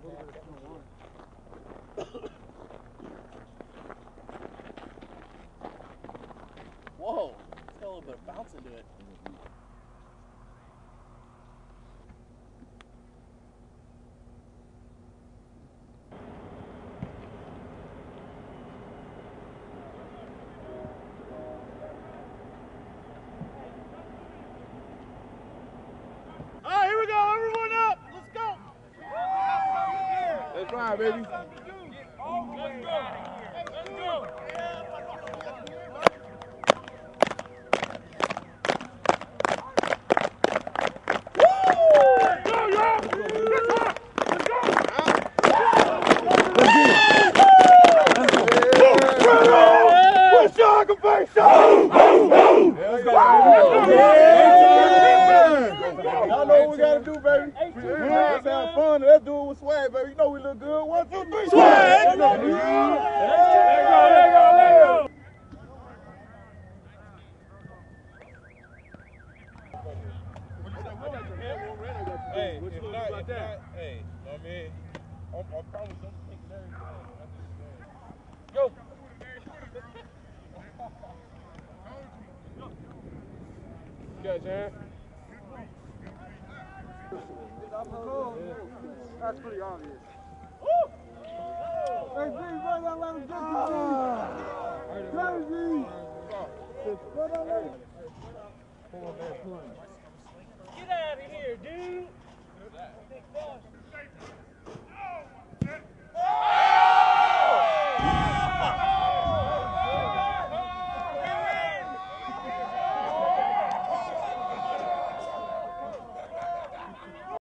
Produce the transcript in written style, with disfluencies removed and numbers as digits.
Whoa, it's got a little bit of bounce into it. Baby. That's pretty obvious. Woo! Hey, Z, why not let him get to Z? Go, Z! Why not let him? Get out of here, dude!